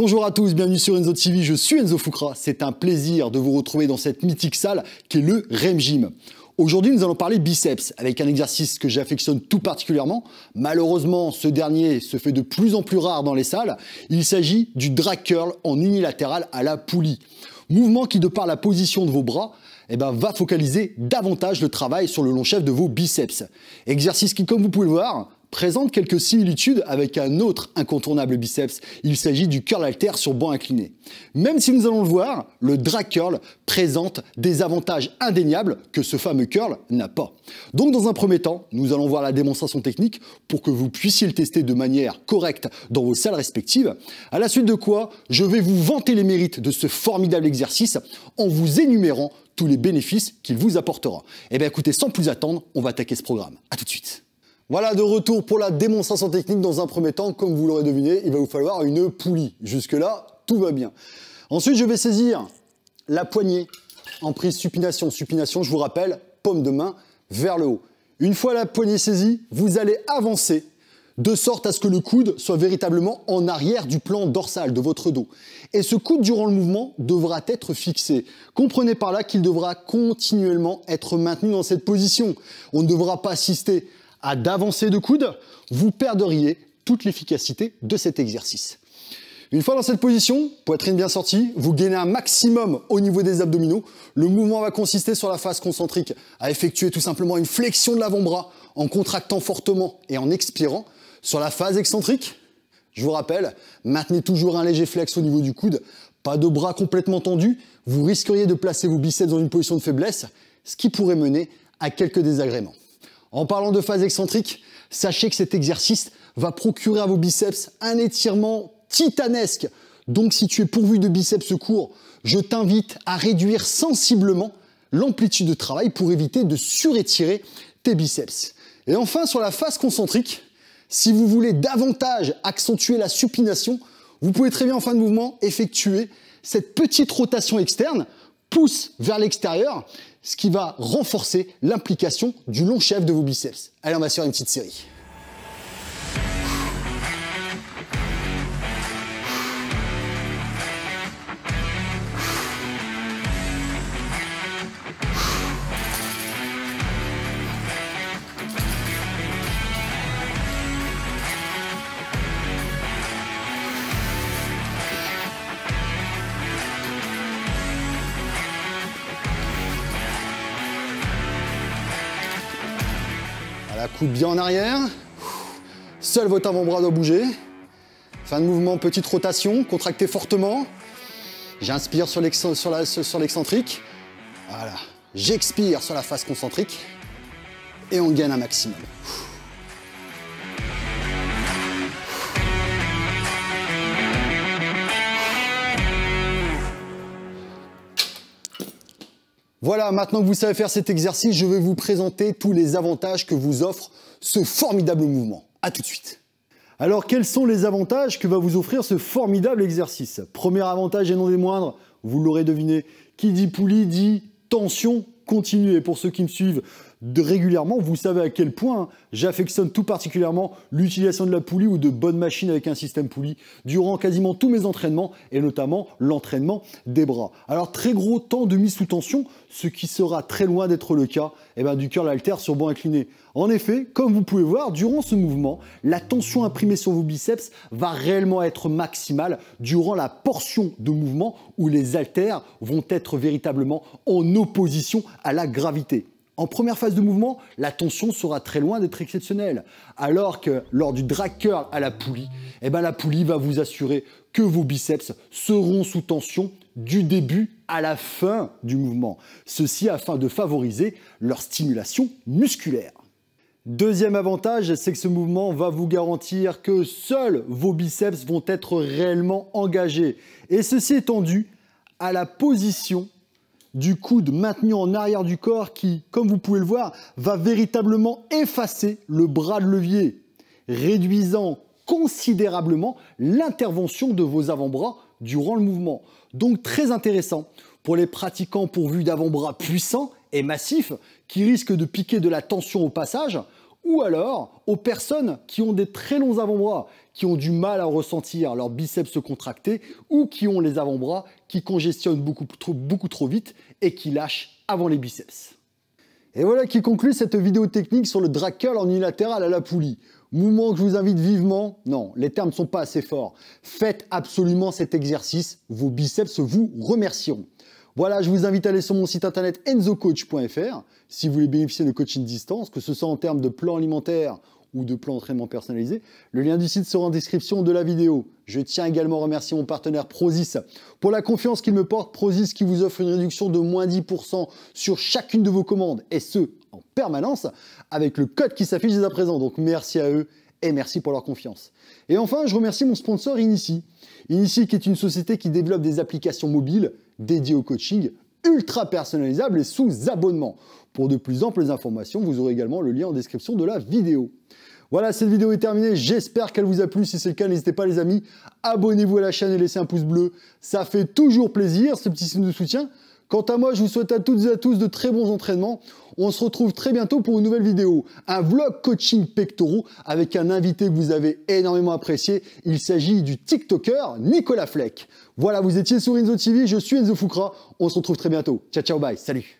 Bonjour à tous, bienvenue sur Enzo TV, je suis Enzo Foukra. C'est un plaisir de vous retrouver dans cette mythique salle qui est le REM Gym. Aujourd'hui, nous allons parler biceps avec un exercice que j'affectionne tout particulièrement. Malheureusement, ce dernier se fait de plus en plus rare dans les salles. Il s'agit du drag curl en unilatéral à la poulie. Mouvement qui, de par la position de vos bras, va focaliser davantage le travail sur le long chef de vos biceps. Exercice qui, comme vous pouvez le voir, présente quelques similitudes avec un autre incontournable biceps. Il s'agit du curl halter sur banc incliné. Même si nous allons le voir, le drag curl présente des avantages indéniables que ce fameux curl n'a pas. Donc dans un premier temps, nous allons voir la démonstration technique pour que vous puissiez le tester de manière correcte dans vos salles respectives. À la suite de quoi, je vais vous vanter les mérites de ce formidable exercice en vous énumérant tous les bénéfices qu'il vous apportera. Et bien écoutez, sans plus attendre, on va attaquer ce programme. A tout de suite. Voilà, de retour pour la démonstration technique. Dans un premier temps, comme vous l'aurez deviné, il va vous falloir une poulie. Jusque-là, tout va bien. Ensuite, je vais saisir la poignée en prise supination. Supination, je vous rappelle, paume de main vers le haut. Une fois la poignée saisie, vous allez avancer de sorte à ce que le coude soit véritablement en arrière du plan dorsal de votre dos. Et ce coude, durant le mouvement, devra être fixé. Comprenez par là qu'il devra continuellement être maintenu dans cette position. On ne devra pas assister à d'avancer de coude, vous perdriez toute l'efficacité de cet exercice. Une fois dans cette position, poitrine bien sortie, vous gainez un maximum au niveau des abdominaux. Le mouvement va consister sur la phase concentrique à effectuer tout simplement une flexion de l'avant-bras en contractant fortement et en expirant. Sur la phase excentrique, je vous rappelle, maintenez toujours un léger flex au niveau du coude, pas de bras complètement tendus, vous risqueriez de placer vos biceps dans une position de faiblesse, ce qui pourrait mener à quelques désagréments. En parlant de phase excentrique, sachez que cet exercice va procurer à vos biceps un étirement titanesque. Donc si tu es pourvu de biceps courts, je t'invite à réduire sensiblement l'amplitude de travail pour éviter de surétirer tes biceps. Et enfin, sur la phase concentrique, si vous voulez davantage accentuer la supination, vous pouvez très bien en fin de mouvement effectuer cette petite rotation externe, pousse vers l'extérieur, ce qui va renforcer l'implication du long chef de vos biceps. Allez, on va se faire une petite série. Coude bien en arrière, seul votre avant-bras doit bouger. Fin de mouvement, petite rotation, contractez fortement. J'inspire sur l'excentrique, voilà. J'expire sur la phase concentrique et on gagne un maximum. Voilà, maintenant que vous savez faire cet exercice, je vais vous présenter tous les avantages que vous offre ce formidable mouvement. A tout de suite. Alors, quels sont les avantages que va vous offrir ce formidable exercice? Premier avantage et non des moindres, vous l'aurez deviné, qui dit poulie dit tension continue. Et pour ceux qui me suivent régulièrement, vous savez à quel point j'affectionne tout particulièrement l'utilisation de la poulie ou de bonnes machines avec un système poulie durant quasiment tous mes entraînements et notamment l'entraînement des bras. Alors très gros temps de mise sous tension, ce qui sera très loin d'être le cas du curl halter sur banc incliné. En effet, comme vous pouvez voir, durant ce mouvement, la tension imprimée sur vos biceps va réellement être maximale durant la portion de mouvement où les haltères vont être véritablement en opposition à la gravité. En première phase de mouvement, la tension sera très loin d'être exceptionnelle, alors que lors du drag curl à la poulie, la poulie va vous assurer que vos biceps seront sous tension du début à la fin du mouvement. Ceci afin de favoriser leur stimulation musculaire. Deuxième avantage, c'est que ce mouvement va vous garantir que seuls vos biceps vont être réellement engagés. Et ceci étant dû à la position du coude maintenu en arrière du corps qui, comme vous pouvez le voir, va véritablement effacer le bras de levier, réduisant considérablement l'intervention de vos avant-bras durant le mouvement. Donc très intéressant pour les pratiquants pourvus d'avant-bras puissants et massifs qui risquent de piquer de la tension au passage ou alors aux personnes qui ont des très longs avant-bras, qui ont du mal à ressentir leurs biceps se contracter ou qui ont les avant-bras qui congestionnent beaucoup trop vite et qui lâchent avant les biceps. Et voilà qui conclut cette vidéo technique sur le drag curl en unilatéral à la poulie. Mouvement que je vous invite vivement, non, les termes ne sont pas assez forts. Faites absolument cet exercice, vos biceps vous remercieront. Voilà, je vous invite à aller sur mon site internet enzocoach.fr si vous voulez bénéficier de coaching distance, que ce soit en termes de plan alimentaire ou de plan d'entraînement personnalisé. Le lien du site sera en description de la vidéo. Je tiens également à remercier mon partenaire Prozis pour la confiance qu'il me porte. Prozis qui vous offre une réduction de -10% sur chacune de vos commandes et ce, en permanence, avec le code qui s'affiche dès à présent. Donc merci à eux. Et merci pour leur confiance. Et enfin, je remercie mon sponsor Inici. Inici qui est une société qui développe des applications mobiles dédiées au coaching, ultra personnalisables et sous abonnement. Pour de plus amples informations, vous aurez également le lien en description de la vidéo. Voilà, cette vidéo est terminée. J'espère qu'elle vous a plu. Si c'est le cas, n'hésitez pas les amis, abonnez-vous à la chaîne et laissez un pouce bleu. Ça fait toujours plaisir, ce petit signe de soutien. Quant à moi, je vous souhaite à toutes et à tous de très bons entraînements. On se retrouve très bientôt pour une nouvelle vidéo. Un vlog coaching pectoraux avec un invité que vous avez énormément apprécié. Il s'agit du TikToker Nicolas Fleck. Voilà, vous étiez sur Enzo TV, je suis Enzo Foukra. On se retrouve très bientôt. Ciao, ciao, bye, salut.